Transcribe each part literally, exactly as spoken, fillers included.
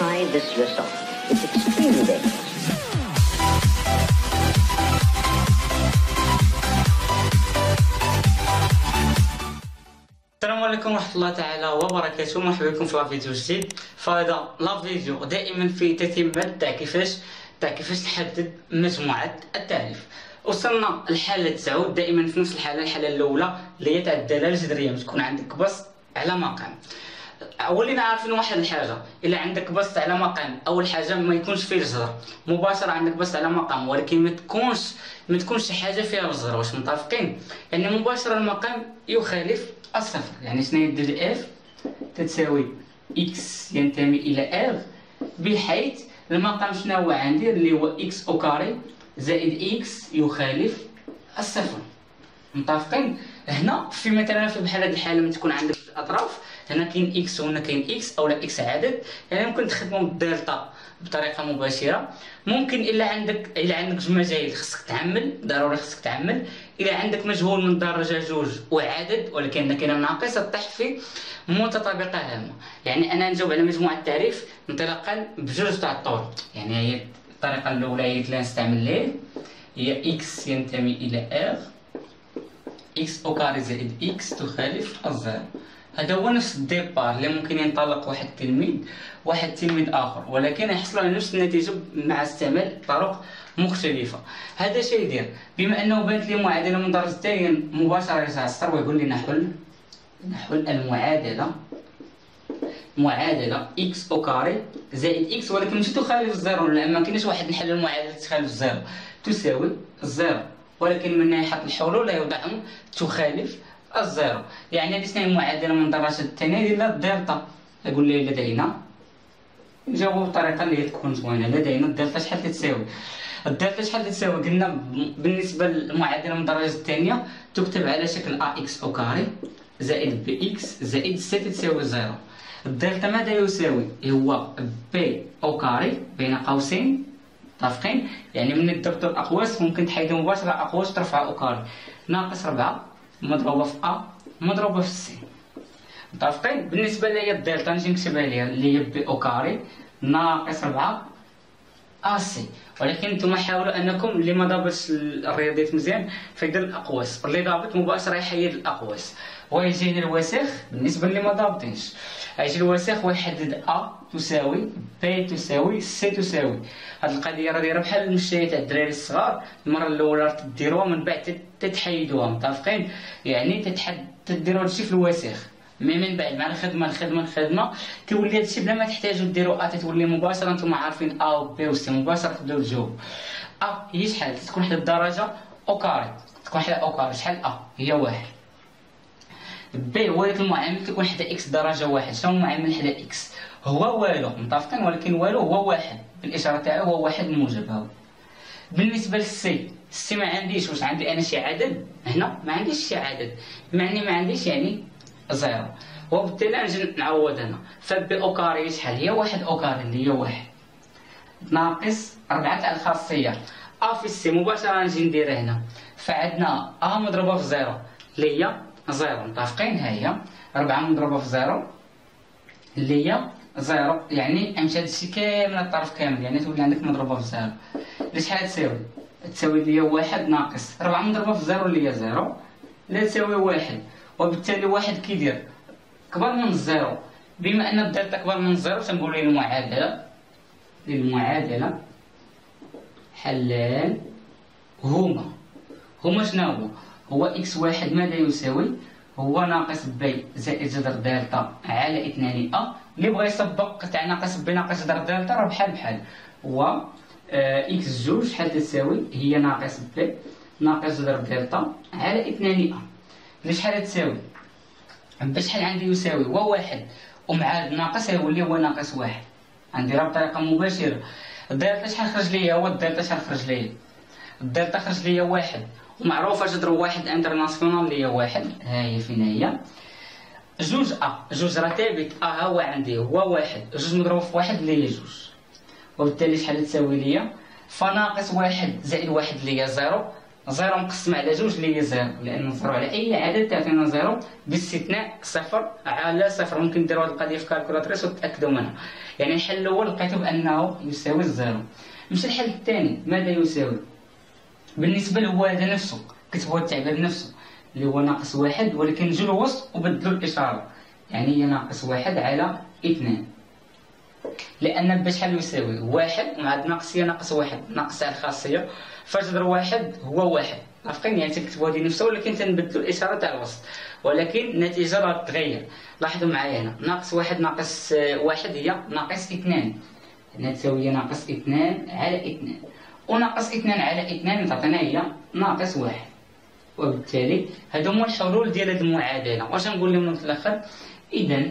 try this yourself. It's extremely dangerous. السلام عليكم ورحمة الله تعالى وبركاته. مرحبا بكم في فيديو جديد. فهذا لا فيديو دائما في تتمة تاع كيفاش تاع كيفاش نحدد مجموعة التعريف. وصلنا الحالة تعود دائما في نفس الحالة، الحالة الأولى اللي هي تاع الدلالة الجذرية، تكون عندك بسط على مقام. ولينا عارفين واحد الحاجه، الا عندك بسط على مقام اول حاجه ما يكونش فيه الجزر مباشره، عندك بسط على مقام ولكن ما تكونش ما تكونش شي حاجه فيها الجزر، واش متفقين؟ يعني مباشره المقام يخالف الصفر، يعني شنو يدير اف تتساوي اكس ينتمي الى اف، بحيث المقام شنو هو عندي اللي هو اكس او كاري زائد اكس يخالف الصفر، متفقين؟ هنا في مثلا في بحال هاد الحاله من تكون عندك الاطراف، هنا كاين اكس وهنا كاين اكس او لا اكس عدد، يعني ممكن تخدموا الدلتا بطريقه مباشره. ممكن الا عندك الا عندك جوج مجاهيل خصك تعمل، ضروري خصك تعمل. الا عندك مجهول من درجه جوج وعدد ولكن كاين ناقص طيح في متطابقه هامه. يعني انا نجاوب على مجموعه التعريف انطلاقا بجوج تاع الطرق، يعني هي الطريقه الاولى هي اللي نستعمل ليه، هي اكس ينتمي الى اف اكس او كاري زائد اكس تخالف الصفر. هذا هو نفس الديبار اللي ممكن ينطلق واحد التلميذ واحد تلميذ اخر، ولكن يحصلوا على نفس النتيجه مع استعمال طرق مختلفه. هذا شيء يدير بما انه بانت لي معادله من الدرجه الثانيه مباشره يرجع السطر ويقول لنا حل نحل المعادله معادله اكس او كاري زائد اكس ولكن ماشي تخالف الزيرو، لان ما كاينش واحد نحل المعادله تخالف الزيرو تساوي الزيرو، ولكن من ناحيه الحلول لا يوضعهم تخالف الزيرو. يعني هذه شنو هي المعادله من الدرجه الثانيه ديال الدلتا؟ اقول لي لدينا نجاوبوا بطريقه اللي تكون زوينه. لدينا الدلتا شحال تساوي؟ الدلتا شحال تساوي؟ قلنا بالنسبه للمعادله من الدرجه الثانيه تكتب على شكل ا اكس او كاري زائد بي اكس زائد سي تساوي زيرو. الدلتا ماذا يساوي؟ هو بي او كاري بين قوسين، متفقين؟ يعني من الضرب الاقواس ممكن تحيد مباشره اقواس ترفع او كاري ناقص ربعة مضروبه في ا مضروبه في سي، متفقين؟ بالنسبه ليا الدلتا نجي نكتبها ليا اللي هي بي او كاري ناقص ربعة ا سي، ولكن نتوما حاولوا انكم اللي ما ضابطش الرياضيات مزيان فيدير الاقواس، اللي ضابط مباشره يحيد الاقواس ويجي الوسخ. بالنسبه اللي ما ضابطينش يجي الوسخ ويحدد ا تساوي بي تساوي سي تساوي. هاد القضيه راه دايره بحال المشايات تاع الدراري الصغار، المره الاولى تديروها من بعد تتحيدوها، متفقين؟ يعني تتحد تديروا هادشي في الوسخ، مي من بعد مع الخدمه الخدمه الخدمه كيولي هادشي بلا ما تحتاجوا ديروا ا تتولي مباشره نتوما عارفين ا و بي و سي، مباشره تبداو تجاوبوا. ا هي شحال؟ تكون حدا الدرجه او كاري، تكون حدا او كاري شحال؟ ا هي واحد. بي هو داك المعامل تكون حدا اكس درجه واحد، شنو معامل حدا اكس؟ هو والو، متفقين؟ ولكن والو هو واحد، الاشاره تاعو هو واحد موجب. هاو بالنسبه للسي، السي ما عنديش، واش عندي انا شي عدد؟ هنا ما عنديش شي عدد، معني ما عنديش يعني زيرو، وبالتالي نجي نعوض هنا. فبي او كاري شحال هي؟ واحد او كاري اللي هي واحد ناقص ربعة تاع الخاصيه ا في سي، مباشره نجي نديرها هنا، فعندنا ا مضروبه في زيرو اللي هي زيرو، متفقين؟ ها هي ربعة مضروبه في زيرو اللي هي زيرو، يعني امشي هادشي كامل الطرف كامل، يعني تولي عندك مضروبه في زيرو اللي شحال تساوي؟ تساوي ليا واحد ناقص ربعة مضروبه في زيرو اللي هي زيرو لا تساوي واحد، وبالتالي واحد كيدير كبر من الزيرو. بما ان الدلتا كبر من الزيرو تنقول ليه المعادله للمعادله حلان هما هما شنو هو؟ هو اكس واحد ماذا يساوي؟ هو ناقص بي زائد جذر دلتا على اثنان ا، اللي بغى يسبق تاع ناقص بي ناقص جذر دلتا راه بحال بحال، هو اكس جوج شحال تساوي؟ هي ناقص بي ناقص جذر دلتا على اثنان ا، اللي شحال تساوي؟ بشحال عندي يساوي؟ هو واحد ومع الناقص يولي هو ناقص واحد، غنديرها بطريقه مباشره. الدلتا شحال خرج ليا؟ هو الدلتا شحال خرج ليا؟ الدلتا خرج ليا واحد، ومعروفه جذر واحد انترناسيونال اللي هي واحد، ها هي فين هي؟ جوج ا، جوج راه ثابت ا ها هو عندي هو واحد، جوج مضروب في واحد اللي هي جوج، وبالتالي شحال تساوي ليا؟ فناقص واحد زائد واحد اللي هي زيرو، زيرو مقسم على جوج اللي هي زيرو، لان نصرو على اي عدد تعطينا زيرو باستثناء صفر على صفر. ممكن ديروا هاد القضيه في كالكولاتريس وتتاكدوا منها. يعني الحل الأول لقيته بأنه يساوي الزيرو. مش الحل الثاني ماذا يساوي؟ بالنسبة للوالد نفسه كتبوا التعبير نفسه اللي هو ناقص واحد، ولكن نجيو للوسط وبدلوا الإشارة، يعني هي ناقص واحد على اثنان، لأن باش شحال يساوي واحد مع الناقصية ناقص واحد ناقص على الخاصية، فتضرب واحد هو واحد، عارفين يعني تكتبوا هذه نفسها ولكن تنبدلوا الإشارة تاع الوسط، ولكن النتيجة راه تتغير. لاحظوا معايا هنا ناقص واحد ناقص واحد هي ناقص اثنان، هنا تساوي ناقص اثنان على اثنان، وناقص اثنان على اثنان تعطينا هي ناقص واحد، وبالتالي هادو هما الحلول ديال هاد المعادلة. واش نقول لهم في الآخر؟ إذا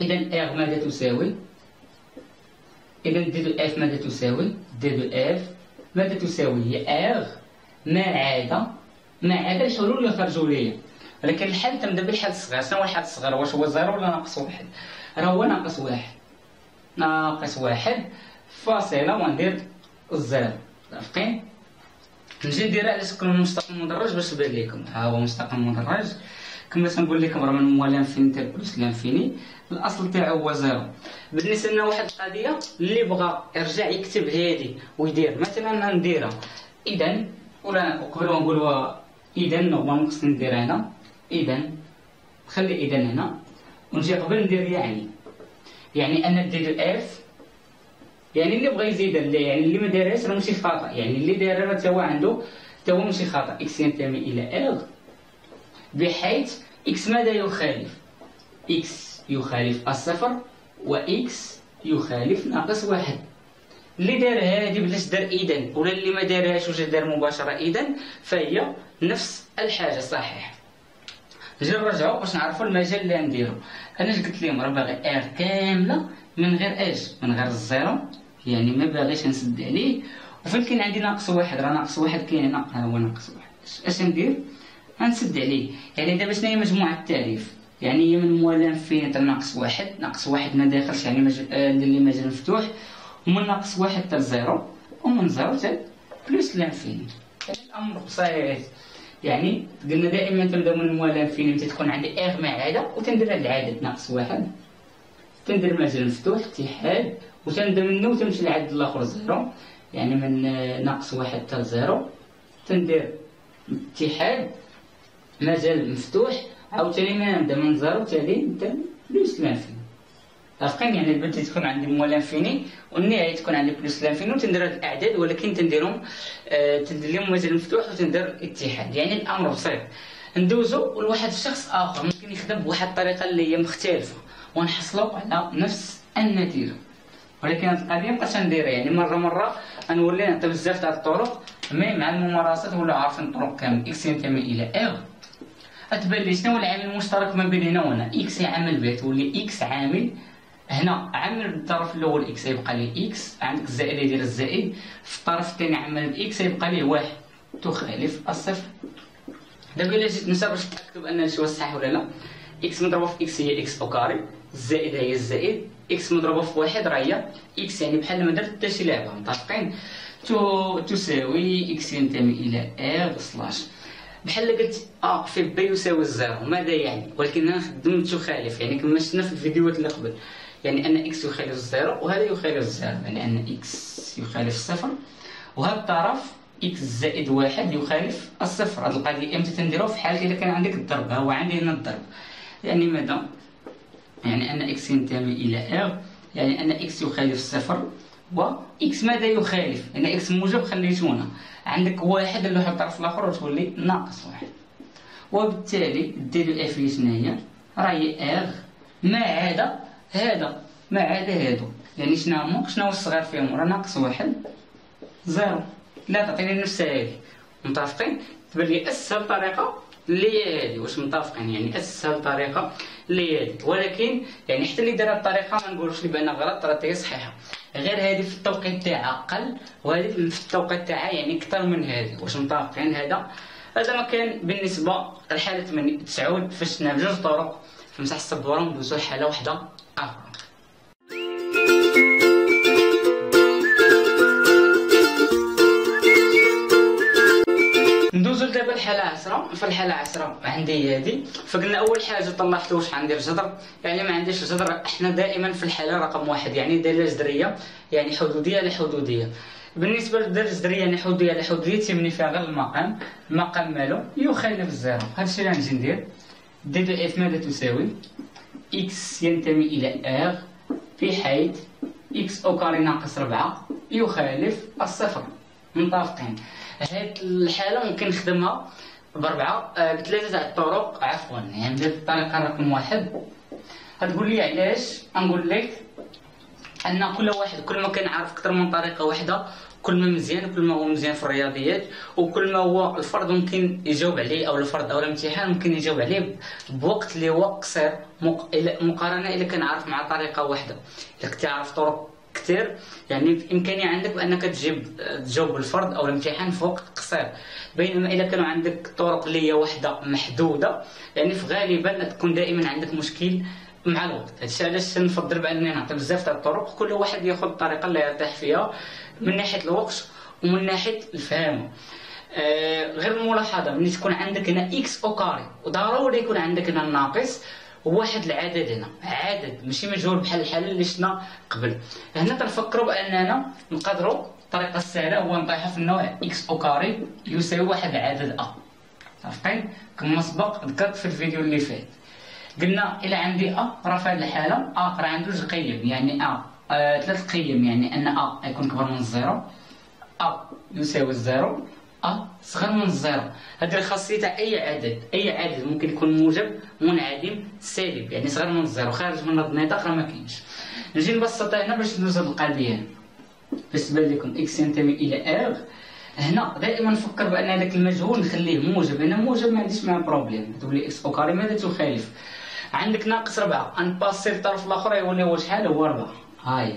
إذا إغ ماذا تساوي؟ إذا دي دو إف ماذا تساوي؟ دي دو إف ماذا تساوي؟ هي إغ ما عدا ما عدا الحلول اللي خرجوا ليا، ولكن الحل تنبدا بالحل الصغير. شنو هو الحل الصغير؟ واش هو زيرو ولا ناقص واحد؟ راه هو ناقص واحد، ناقص واحد فاصلة وندير الزيرو، متفقين؟ نجي نديرها على شكل مستقل مدرج باش تبان ليكم. ها هو مستقل مدرج كما تنقول لكم راه من موال لانفيني حتى بلس لانفيني، الاصل تاعو هو زيرو. بالنسبه لنا واحد القضيه اللي بغى يرجع يكتب هذه ويدير مثلا نديرها اذا، ولا قبل ما نقولوا اذا نورمالمون خصني نديرها هنا اذا، نخلي اذا هنا ونجي قبل ندير يعني يعني ان دي دو اف، يعني اللي بغى يزيد اللي يعني اللي ما دارهاش راه ماشي خطا، يعني اللي دارها حتى هو عنده حتى هو ماشي خطا. اكس ينتمي الى اغ بحيث اكس ماذا يخالف؟ اكس يخالف الصفر واكس يخالف ناقص واحد. اللي دار هادي بلاش دار اذا، ولا اللي ما دارهاش وجا دار مباشره اذا، فهي نفس الحاجه صحيح. نجيو نرجعو باش نعرفو المجال اللي غنديرو. انا اش قلت لهم راه باغي ار كامله من غير اش، من غير الزيرو، يعني ما باغيش نسد عليه. وفين كاين عندي ناقص واحد؟ راه ناقص واحد كاين هنا، ها هو ناقص واحد، اش ندير؟ غنسد عليه. يعني دابا شناهي مجموعة التعريف؟ يعني هي من موال لانفيني حتى ناقص واحد، ناقص واحد ما داخلش يعني مجال اللي مجال مفتوح، ومن ناقص واحد حتى لزيرو، ومن زيرو حتى بلس لانفيني. يعني الأمر صحيح، يعني قلنا دائما تنبدا من موال لانفيني متى تكون عندي إغ مع عادة، وتندير هاد العدد ناقص واحد، تندير مجال مفتوح اتحاد، وتنبدا منو وتمشي للعدد الآخر زيرو، يعني من ناقص واحد حتى لزيرو، تندير اتحاد مجال مفتوح، عاوتاني ما نبدا من زيرو تالي نتا بلس لانفيني. عارفين يعني البداية تكون عندي موال لانفيني والنهاية تكون عندي بلس لانفيني، وتندير هاد الأعداد ولكن تنديرهم آه تندير لهم مجال مفتوح وتندير اتحاد، يعني الأمر بسيط. ندوزو لواحد الشخص آخر ممكن يخدم بواحد الطريقة اللي هي مختلفة ونحصلو على نفس النتيجة، ولكن هاد القضية مبقاش نديرها يعني مرة مرة، غنولي نعطي بزاف تاع الطرق، مي مع الممارسات ولاو عارفين الطرق كامل. إكس ينتمي إلى إغ، أتبان لي شنو هو العامل المشترك ما بين هنا وهنا؟ إكس عامل به، تولي إكس عامل هنا عامل بالطرف الأول إكس، يبقى ليه إكس، عندك الزائد يدير الزائد، في الطرف الثاني عامل بإكس يبقى ليه واحد تخالف الصفر. دابا إلا جيت نسى باش نتأكد أن هادشي هو الصحيح ولا لا، إكس مضروبة في إكس هي إكس أو كاري، الزائدة هي الزائد، إكس مضروبة في واحد راه هي إكس، يعني بحال ما درت حتى شي لعبة، متفقين؟ تساوي إكس ينتمي إلى إغ سلاش بحال قلت ا في ب يساوي الزيرو. ماذا يعني؟ ولكن انا خدمت تخالف، يعني كما شفنا في الفيديوهات اللي قبل، يعني ان اكس يخالف الزيرو وهذا يخالف الزيرو، يعني ان اكس يخالف الصفر وهذا الطرف اكس زائد واحد يخالف الصفر. هذه القضيه امتى تنديروها؟ في حاله اذا كان عندك الضرب، ها هو عندي هنا الضرب، يعني ماذا؟ يعني ان اكس ينتمي الى اغ، يعني ان اكس يخالف الصفر و اكس ماذا يخالف؟ يعني اكس موجب خليته هنا، عندك واحد اللي واحد الطرف الاخر وتولي ناقص واحد، وبالتالي دي دو اف هي شناهي؟ راه هي اغ ما عدا هذا ما عدا هادو، يعني شناهما؟ شناهو الصغير فيهم؟ راه ناقص واحد زيرو، لا تعطيني نفس هادي، متفقين؟ تبان لي اسهل طريقه اللي هي هادي، واش متفقين؟ يعني اسهل طريقه اللي هي هادي، ولكن يعني حتى اللي دار هاد الطريقه ما نقولوش لي بان غلط، راه هي صحيحه، غير هذه في التوقيت تاعها اقل وهذه في التوقيت تاعها يعني اكثر من هذه. واش متفقين؟ هذا هذا ما كان بالنسبه للحاله ثمانية تسعة فاش شفنا بجوج طرق في مساحه السبوره، ندوزو لحاله واحده اخرى. ندوزو دابا لحاله عشرة نفرحها لها عشرة عندي هادي. فقلنا اول حاجه طلعت واش عندي الجدر، يعني ما عنديش الجدر. احنا دائما في الحاله رقم واحد يعني دايره جذريه يعني حدوديه لحدوديه. بالنسبه للدايره الجذريه يعني حدوديه لحدوديه تيبني فيها غير المقام، المقام مالو يخالف الزيرو. هادشي اللي غنجي ندير. دي دو اف ماذا تساوي؟ اكس ينتمي الى ار في حيث اكس او كاري ناقص ربعة يخالف الصفر. متفقين؟ هاد الحاله ممكن نخدمها بربعه بثلاثه تاع الطرق عفوا، يعني ندير الطريقه رقم واحد. هتقول لي علاش؟ نقول لك ان كل واحد كل ما كنعرف اكثر من طريقه واحده كل ما مزيان، كل ما هو مزيان في الرياضيات، وكل ما هو الفرد ممكن يجاوب عليه، او الفرد او الامتحان ممكن يجاوب عليه بوقت اللي هو قصير مقارنه الا كنعرف مع طريقه واحده. الا كنت عارف طرق كثير يعني بامكانيه عندك بانك تجيب تجاوب الفرد او الامتحان في وقت قصير، بينما الا كانوا عندك طرق اللي هي واحده محدوده يعني فغالبا تكون دائما عندك مشكل مع الوقت. هادشي علاش نفضل بانني نعطي بزاف تاع الطرق، كل واحد ياخذ الطريقه اللي يرتاح فيها من ناحيه الوقت ومن ناحيه الفهم. آه غير ملاحظه، ملي تكون عندك هنا اكس او كاري وضروري يكون عندك هنا الناقص واحد العدد، هنا عدد ماشي مجهول بحال الحاله اللي شفنا قبل. هنا تنفكروا باننا نقدروا الطريقه السهله هو نطيحوا في النوع اكس او كاري يساوي واحد العدد ا. صافين كما سبق ذكرت في الفيديو اللي فات، قلنا الى عندي ا راه في هذه الحاله ا راه عنده جوج قيم، يعني ا آه ثلاث قيم، يعني ان ا يكون كبر من الزيرو، ا يساوي الزيرو، ا صغر من الزيرو. هذه الخاصيه تاع اي عدد، اي عدد ممكن يكون موجب منعدم سالب يعني صغر من الزيرو، خارج من هذا النطاق راه ما كاينش. نجي نبسطها هنا باش ندوز هاد القضيه. بالنسبه لكم اكس ينتمي الى ار، هنا دائما نفكر بان هذاك المجهول نخليه موجب. هنا موجب ما عنديش معاه بروبليم، تولي اكس او كاري ماذا تخالف؟ عندك ناقص ربعة، غنباسي للطرف الاخر يولي هو شحال؟ هو ربعة. هاي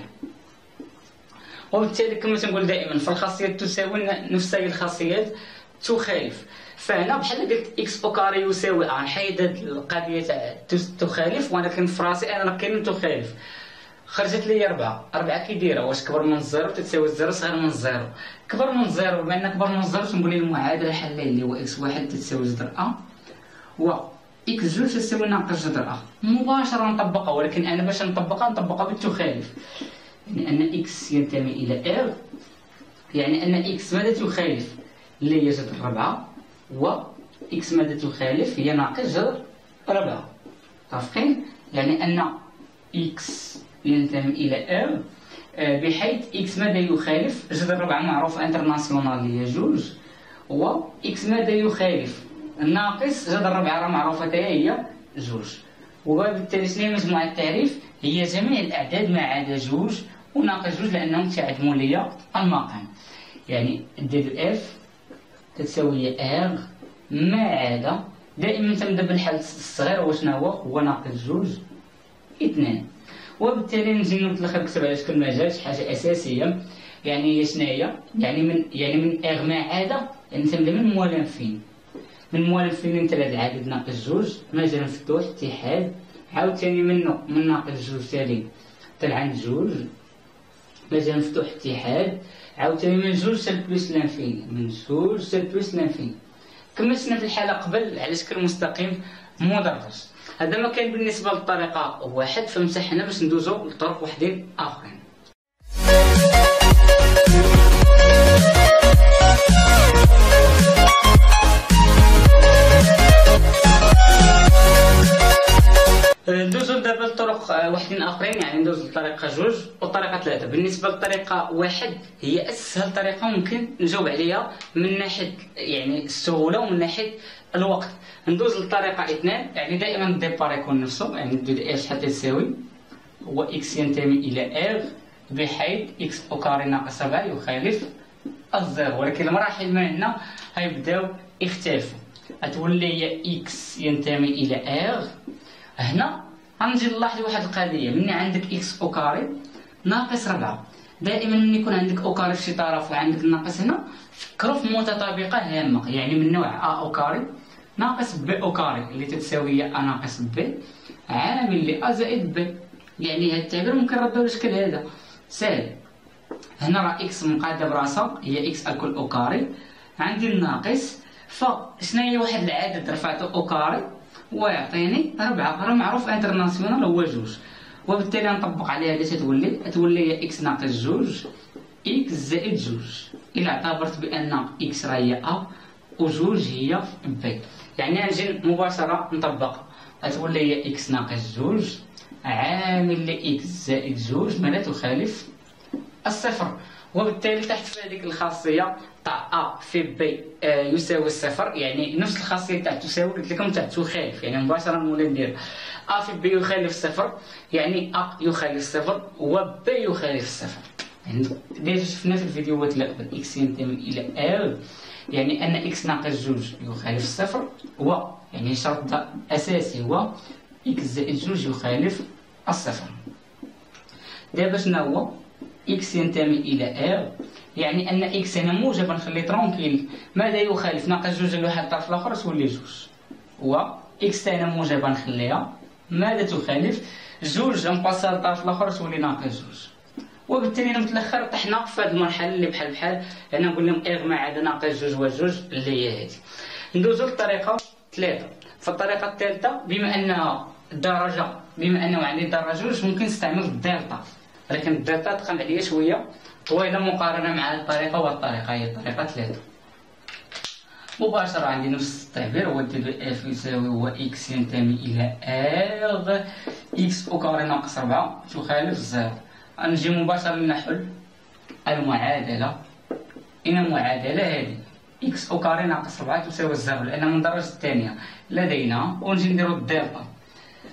وبالتالي كما تنقول دائما في الخاصيات تساوي نفس هي الخاصيات تخالف. فهنا بحال قلت اكس او كاري يساوي ا، نحيد هاد القضيه تاع تخالف وانا كنف راسي انا كاين تخالف. خرجت لي ربعة، ربعة كي دايره؟ واش كبر من الزيرو تتساوي الزيرو صغر من الزيرو؟ كبر من الزيرو، بما ان كبر من الزيرو تنقول لي المعادله الحليه اللي هو اكس واحد تتساوي جذر ا و اكس جوج تساوي ناقص جذر ا. مباشره نطبقها، ولكن انا باش نطبقها نطبقها بالتخالف، يعني ان اكس ينتمي الى ار، يعني ان اكس ماذا تخالف؟ اللي هي جذر ربعة، و اكس ماذا تخالف؟ هي ناقص جذر ربعة. متفقين؟ يعني ان اكس ينتمي الى ار بحيث اكس ماذا يخالف؟ جذر ربعة معروف انترناسيونال اللي هي جوج، و اكس ماذا يخالف؟ ناقص جذر ربعة راه معروفه حتى هي جوج. وبالتالي شنو هي مجموعه التعريف؟ هي جميع الاعداد ما عدا جوج وناقص جوج لانهم تعدموا ليا المقام. يعني دير اف تساوي ار ما عدا، دائما تنبدا بالحل الصغير وشنو هو؟ هو ناقص جوج اثنان. وبالتالي نجي نتلخر كتب على شكل ما جاتش حاجه اساسيه، يعني هي شنو هي؟ يعني من يعني من ار ما عدا، يعني تنبدا من موالفين من موالفين انت لهاد العدد ناقص جوج، مجال مفتوح اتحاد، عاوتاني منو من ناقص جوج تالي حتى لعند جوج، مجال مفتوح اتحاد، عاوتاني من جوج حتى لبلوس لانفيني، من جوج حتى لبلوس لانفيني. كما شفنا في الحاله قبل على شكل مستقيم مدرج. هذا ما كان بالنسبه للطريقه واحد، فمسح هنا باش ندوزو لطرق وحدين اخرين. ندوزو دابا لطرق واحدين اخرين، يعني ندوزو لطريقه جوج وطريقه ثلاثه. بالنسبه للطريقه واحد هي اسهل طريقه ممكن نجاوب عليها من ناحيه يعني السهوله ومن ناحيه الوقت. ندوز للطريقه اثنان، يعني دائما الديبار يكون نفسه، يعني ندير اش حتى تساوي هو اكس ينتمي الى ار بحيث اكس او كاري ناقص ربعة يخالف الزيرو، ولكن المراحل ما عندنا غيبداو يختلفوا. غتولي هي اكس ينتمي الى ار. هنا غنجي نلاحظ واحد القضيه، ملي عندك اكس او كاري ناقص ربعة، دائما ملي يكون عندك او كاري في شي طرف وعندك الناقص هنا فكروا في متطابقه هامه، يعني من نوع ا او كاري ناقص ب او كاري اللي تتساوي ا ناقص ب عامل ل ا زائد ب. يعني هاد التعبير ممكن نردوه لشكل هذا سهل. هنا راه اكس مقاده براسها هي اكس اكل او كاري، عندي الناقص فشناهي واحد العدد رفعته او كاري ويعطيني ربعة، راه معروف انترناسيونال هو جوج، وبالتالي غنطبق عليها اللي تتولي تولي هي اكس ناقص جوج اكس زائد جوج، إلا اعتبرت بأن اكس راه هي أ وجوج هي بي. يعني غنجي مباشرة نطبق غتولي هي اكس ناقص جوج عامل لإكس زائد جوج ما لا تخالف الصفر، وبالتالي تحت هذيك الخاصية تاع أ في بي يساوي الصفر، يعني نفس الخاصية تاع تساوي قلت لكم تاع تخالف، يعني مباشرة مولا ندير أ في بي يخالف الصفر، يعني أ يخالف الصفر وبي يخالف الصفر. يعني ديجا شفنا في الفيديوهات الأولى إكس ينتمي إلى أ، يعني أن إكس ناقص جوج يخالف الصفر، و يعني شرط أساسي هو إكس زائد جوج يخالف الصفر. دابا شناهو إكس ينتمي إلى أ، يعني أن إكس هنا موجب نخلي ترونكيل، ماذا يخالف ناقص جوج على واحد الطرف الآخر تولي جوج، و إكس هنا موجب نخليها ماذا تخالف جوج نباسها للطرف الآخر تولي ناقص جوج. وبالتالي من الآخر طحنا في هاد المرحلة اللي بحال بحال هنا نقول لهم إغ ما عدا ناقص جوج وجوج اللي هي هادي. ندوزو للطريقة ثلاثة، فالطريقة الثالثة بما أنها الدرجة بما أنه عندي درجة جوج ممكن نستعمل الدلتا، ولكن الدلتا تقام عليا شوية طويلة مقارنة مع الطريقة، والطريقة هي الطريقة ثلاثة. مباشرة عندي نفس التعبير هو دي بي اف يساوي هو اكس ينتمي إلى اغ اكس أو كاري ناقص ربعة تخالف زيرو. غنجي مباشرة نحل المعادلة، إن المعادلة هذه اكس أو كاري ناقص ربعة تساوي زيرو لأن من الدرجة الثانية لدينا، ونجي نديرو الدلتا.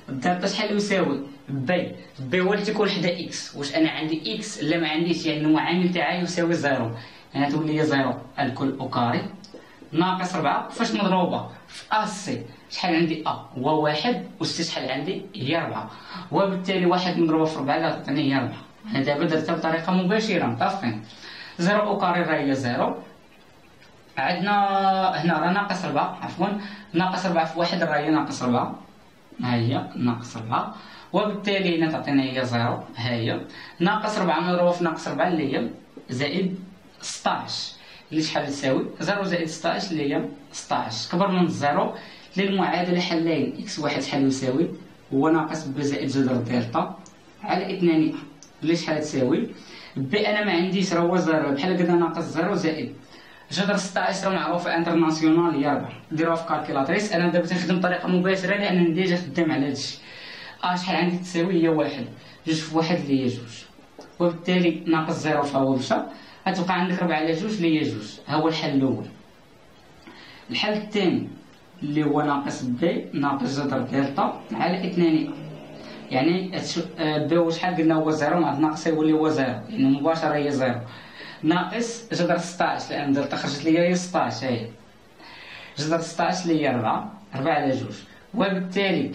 الدلتا شحال يساوي بي، بي هو اللي تيكون حدا اكس، واش انا عندي اكس لا ما عنديش، يعني المعامل تاعها يساوي زيرو، يعني تولي هي زيرو الكل او كاري ناقص ربعة فاش مضروبه في ا سي، شحال عندي ا هو واحد و سي شحال عندي هي ربعة، وبالتالي واحد مضروبه في ربعة لا تعطيني هي ربعة. انا دابا درتها بطريقه مباشره متفقين، زيرو او كاري راه هي زيرو، عندنا هنا راه ناقص ربعة عفوا ناقص ربعة في واحد راه هي ناقص ربعة، ها هي ناقص ربعة، وبالتالي هنا تعطينا هي زيرو، ها هي ناقص ربعة مضروبة في ناقص ربعة اللي هي زائد ستاعش اللي شحال تساوي زيرو زائد ستاعش اللي هي ستاعش كبر من الزيرو. للمعادلة حلين إكس واحد شحال يساوي هو ناقص ب زائد جذر دلتا على اثنين اللي شحال تساوي بي أنا ما عنديش راه هو زيرو بحال هكذا ناقص زيرو زائد جذر ستاعش راه معروفة انترناسيونال هي ربعة، ديروها في كالكيلاتريس. أنا دابا تنخدم بطريقة مباشرة لأن ديجا خدام على هادشي. أ شحال عندي تساوي هي واحد، جوج في واحد اللي هي جوج، وبالتالي ناقص زيرو فهو مشى، غتبقى عندك ربعة على جوج اللي هي جوج، ها هو الحل الأول. الحل الثاني اللي هو ناقص بي ناقص جذر دلتا على اثنين، يعني بي هو شحال قلنا هو زيرو مع الناقص يولي هو زيرو، يعني مباشرة هي زيرو ناقص جذر ستاعش لأن دلتا خرجت لي هي ستاعش، ها هي جذر ستاعش اللي هي ربعة، ربعة على جوج، وبالتالي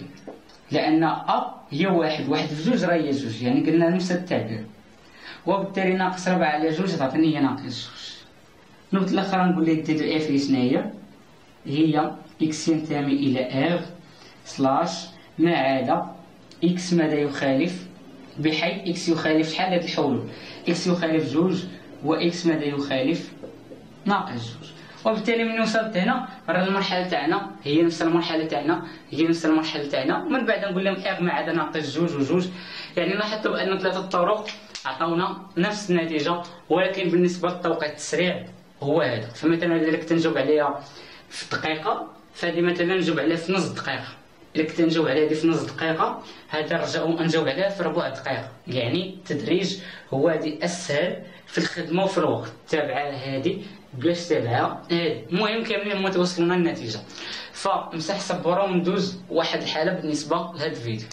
لأن أ هي واحد، واحد في جوج راه هي جوج، يعني قلنا نفس التعبير، وبالتالي ناقص ربعة على جوج تعطيني هي ناقص جوج. النقطة الأخرى نقول لك دي دو اف هي شناهي؟ هي إكس ينتمي إلى إغ سلاش ما عدا إكس ماذا يخالف بحيث إكس يخالف شحال هاد الحلول، إكس يخالف جوج و إكس ماذا يخالف ناقص جوج. وبالتالي من وصلت هنا راه المرحله تاعنا هي نفس المرحله تاعنا هي نفس المرحله تاعنا ومن بعد نقول لهم اغ ما عدا ناقص جوج وجوج. يعني لاحظتوا بان ثلاثه الطرق عطاونا نفس النتيجه، ولكن بالنسبه للتوقيت التسريع هو هذا. فمثلا الا كنت نجاوب عليها في دقيقه فهذه مثلا نجاوب عليها في نص دقيقه، الا كنت نجاوب عليها هذه في نص دقيقه هذا نرجعوا نجاوب عليها في ربع دقيقه، يعني التدريج هو هذه اسهل في الخدمه وفي الوقت، تابعه هذه بلاش تابعها هادي. المهم كاملين هما توصلونا للنتيجه، فمسح صبوره وندوز واحد الحاله بالنسبه لهاد الفيديو.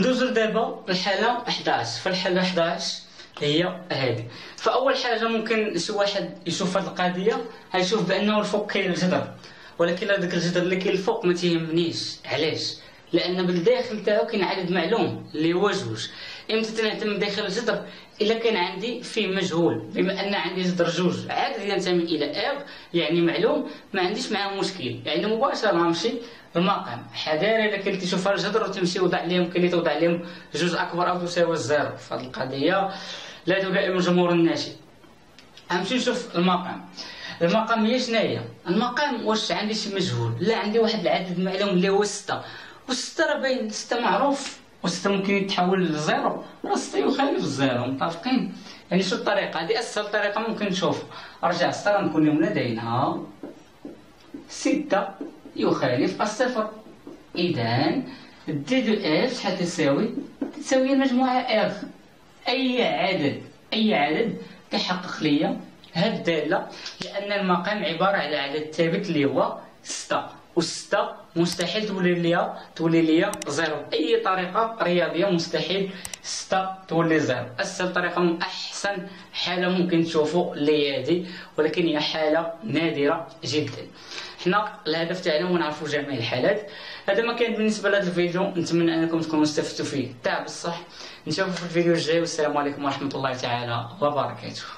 ندوزو دابا الحاله احد عشر، فالحاله احد عشر هي هادي. فاول حاجه ممكن شي واحد يشوف هاد القضيه غيشوف بانه الفوق كاين الجذر، ولكن هذاك الجذر اللي كاين الفوق ما تيهمنيش. علاش؟ لان بالداخل تاعو كاين عدد معلوم اللي هو جوج. امتى تنهتم بداخل الجذر؟ الا كان عندي فيه مجهول، بما ان عندي جذر جوج عاد ينتمي الى اب يعني معلوم ما عنديش معاه مشكل، يعني مباشره غنمشي المقام. حذاري الا كنتي تشوف الجذر وتمشي وضع لهم كلي توضع لهم جوج اكبر او تساوي الزيرو، فهاد القضيه لا تلائم جمهور الناشئ. غنمشي نشوف المقام. المقام هي شناهي؟ المقام واش عندي شي مجهول؟ لا، عندي واحد العدد معلوم اللي هو ستة، وستة راه باين ستة معروف، وستة ممكن يتحول لزيرو، راه ستة يخالف الزيرو، متفقين؟ يعني شو الطريقة؟ هذه أسهل طريقة ممكن نشوف. رجع ستة غنكون هنا داينها، ستة يخالف الصفر، إذا دي دو إف شحال تساوي؟ تساوي المجموعة إف. أي عدد أي عدد كيحقق ليا هاد الدالة، لأن المقام عبارة على عدد ثابت اللي هو ستة، وستة مستحيل تولي ليا تولي ليا زيرو، أي طريقة رياضية مستحيل ستة تولي زيرو. أسهل طريقة من أحسن حالة ممكن تشوفو اللي هي هادي، ولكن هي حالة نادرة جدا. حنا الهدف تاعنا هو نعرفو جميع الحالات. هذا ما كان بالنسبة لهاد الفيديو، نتمنى أنكم تكونوا استفدتو فيه تاع بصح. نشوفو في الفيديو الجاي، والسلام عليكم ورحمة الله تعالى وبركاته.